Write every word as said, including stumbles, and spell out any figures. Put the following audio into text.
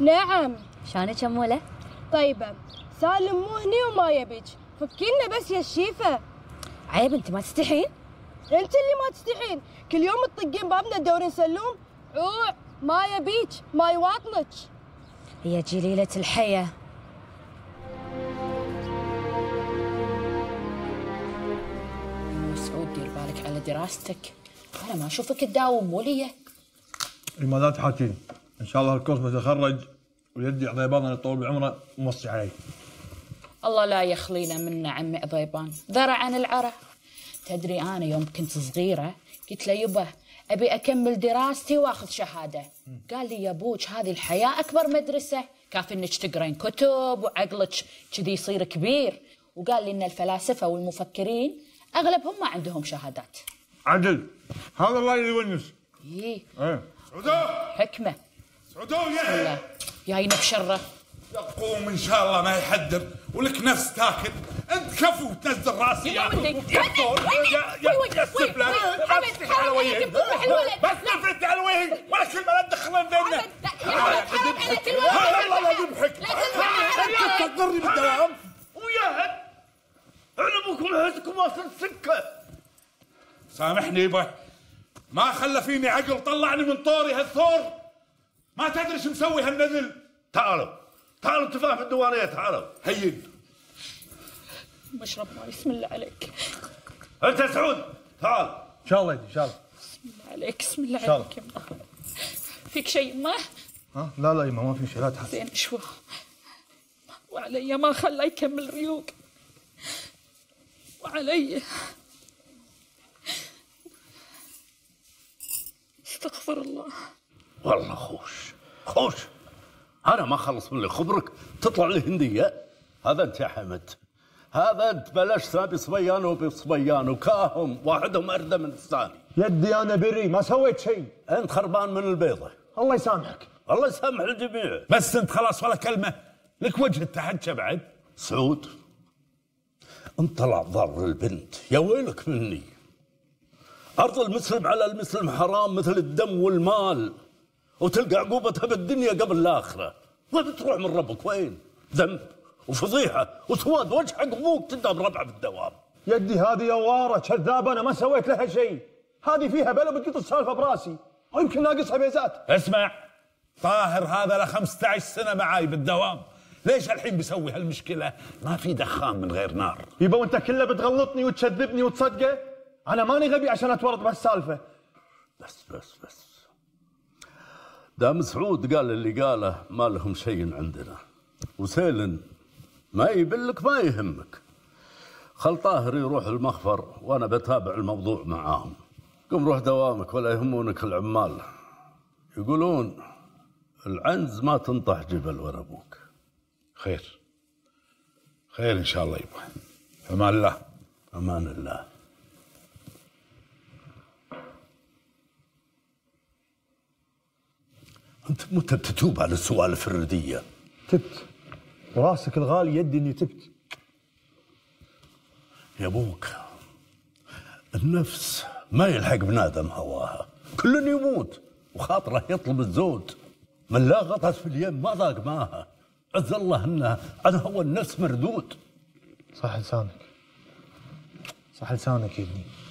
نعم. شانك أمولة؟ طيبة. سالم مو هني وما يبيك، فكينا بس يا الشيفة. عيب انت ما تستحين؟ انت اللي ما تستحين، كل يوم تطقين بابنا تدورين سلوم، عوع ما يبيك، ما يواطنك. هي جليلة الحياة. مسعود دير بالك على دراستك، أنا ما أشوفك تداوم وليه. ما لا تحاكين، إن شاء الله الكورس ما تخرج ويدي عضيبان طول عمره موصي عليه. الله لا يخلينا منه عمي عضيبان، ذرى عن العرى. تدري أنا يوم كنت صغيرة قلت له يبا أبي أكمل دراستي وأخذ شهادة. م. قال لي يا أبوك هذه الحياة أكبر مدرسة، كافي إنك تقرين كتب وعقلك كذي يصير كبير. وقال لي إن الفلاسفة والمفكرين أغلبهم ما عندهم شهادات. عدل، هذا الله اللي يونس. إيه. إيه. سعودو. حكمة. سعودو يا. جاينا بشره. يقوم ان شاء الله ما يحدر ولك نفس تاكل، انت كفو تنزل راسي يا ولدي. يا ولدي يا سبله حبست على وجهك، بس نفرت على وجهك ولا كلمه لا تدخلين بيننا. هذا الله لا يمحك، انت تضرني بالدوام ويا هد علمكم هزكم واصل سكه. سامحني يبا، ما خلى فيني عقل، طلعني من طوري هالثور. ما تدري شو مسوي هالنذل. تعالوا تعالوا تفاح في الدوارية، تعالوا هين مشرب ماي. بسم الله عليك. انت سعود تعال. ان شاء الله ان شاء الله. بسم الله عليك، بسم الله عليك يما. فيك شيء ما؟ ها لا لا يما ما في شيء، لا تحس. زين شو وعلي ما خلى يكمل ريوق، وعلي استغفر الله. والله خوش خوش، أنا ما خلص من اللي خبرك تطلع لي هندية. هذا أنت يا حمد، هذا أنت بلاش ترابي صبيان وبصبيان وكاهم واحدهم أردى من الثاني. يدي أنا بري، ما سويت شيء. أنت خربان من البيضة. الله يسامحك. الله يسامح الجميع. بس أنت خلاص ولا كلمة، لك وجه التحجى بعد. سعود أنت طلع ضار البنت، يا ويلك مني. أرض المسلم على المسلم حرام مثل الدم والمال، وتلقى عقوبتها بالدنيا قبل الاخره. وين تروح من ربك؟ وين؟ ذنب وفضيحه وسواد وجه حق ابوك، تندم ربعه بالدوام. يدي هذه يواره كذابه، انا ما سويت لها شيء. هذه فيها بلا بتقط السالفه براسي، ويمكن ناقصها بيزات. اسمع طاهر، هذا له خمسة عشر سنه معاي بالدوام، ليش الحين بيسوي هالمشكله؟ ما في دخان من غير نار. يبا وانت كله بتغلطني وتكذبني وتصدقه؟ انا ماني غبي عشان اتورط بهالسالفه. بس بس بس دام سعود قال اللي قاله ما لهم شيء عندنا، وسيلن ما يبلك ما يهمك. خل طاهر يروح المخفر وانا بتابع الموضوع معاهم. قم روح دوامك ولا يهمونك العمال. يقولون العنز ما تنطح جبل ورا ابوك. خير خير ان شاء الله يبا. امان الله. امان الله. انت متى تتوب على السوالف الرديه؟ تبت راسك الغالي، يدي اني تبت. يا ابوك النفس ما يلحق بنادم هواها، كل يموت وخاطره يطلب الزود. من لا غطس في اليم ما ضاق ماها. عز الله انه عن هوى النفس مردود. صح لسانك، صح لسانك يا ابني.